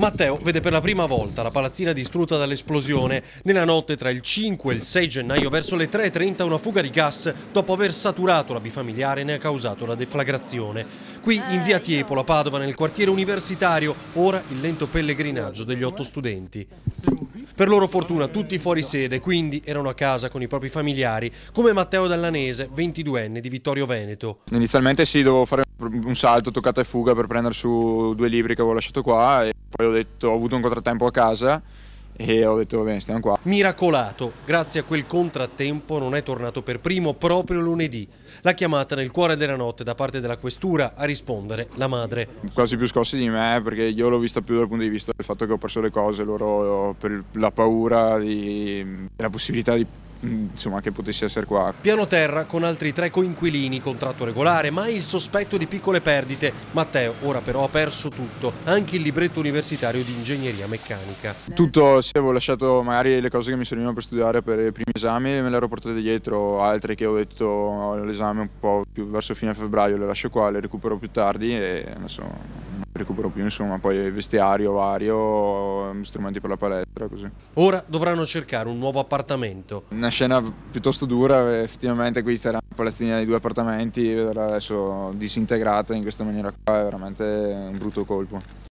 Matteo vede per la prima volta la palazzina distrutta dall'esplosione. Nella notte tra il 5 e il 6 gennaio verso le 3:30 una fuga di gas dopo aver saturato la bifamiliare ne ha causato la deflagrazione. Qui in via Tiepolo a Padova, nel quartiere universitario, ora il lento pellegrinaggio degli 8 studenti. Per loro fortuna tutti fuori sede, quindi erano a casa con i propri familiari, come Matteo Dallanese, 22enne di Vittorio Veneto. Inizialmente sì, dovevo fare un salto, toccata e fuga per prendere su 2 libri che avevo lasciato qua e poi ho avuto un contrattempo a casa e ho detto bene, stiamo qua. Miracolato, grazie a quel contrattempo non è tornato per primo proprio lunedì. La chiamata nel cuore della notte da parte della questura, a rispondere la madre. Quasi più scossi di me, perché io l'ho vista più dal punto di vista del fatto che ho perso le cose, loro per la paura della possibilità di, insomma, che potessi essere qua. Piano terra con altri 3 coinquilini, contratto regolare, mai il sospetto di piccole perdite. Matteo ora però ha perso tutto, anche il libretto universitario di ingegneria meccanica. Tutto, sì, avevo lasciato magari le cose che mi servivano per studiare per i primi esami, me le ero portate dietro, altre che ho detto l'esame un po' più verso fine febbraio le lascio qua, le recupero più tardi e adesso non le recupero più, insomma, poi vestiario vario, strumenti per la palestra, così. Ora dovranno cercare un nuovo appartamento. Scena piuttosto dura, effettivamente qui c'era una palazzina di 2 appartamenti, vederla adesso disintegrata in questa maniera qua è veramente un brutto colpo.